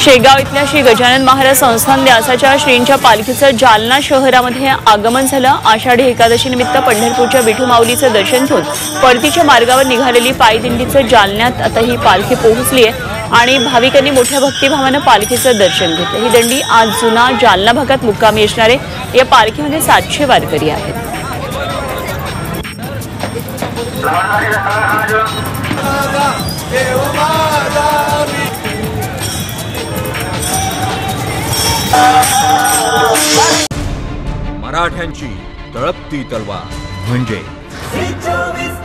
शेगाव इथल्या श्री गजानन महाराज संस्थान व्यासाच्या श्रींच्या पालखीचं जालना शहरामध्ये आगमन झालं। आषाढी एकादशी निमित्त पंढरपूरच्या विठू माऊलीचं दर्शन घेऊन परतीच्या मार्गावर निघालेली पायदिंडीचं जालन्यात आता ही पालखी पोहोचली आहे आणि भाविकांनी मोठ्या भक्तिभावानं पालखीचं दर्शन घेतलं। ही दंडी आज सुना जालना भगत मुक्कामी असणारे या पालखीमध्ये 700 वारकरी आहेत। मराठ्यांची तळपती तलवार म्हणजे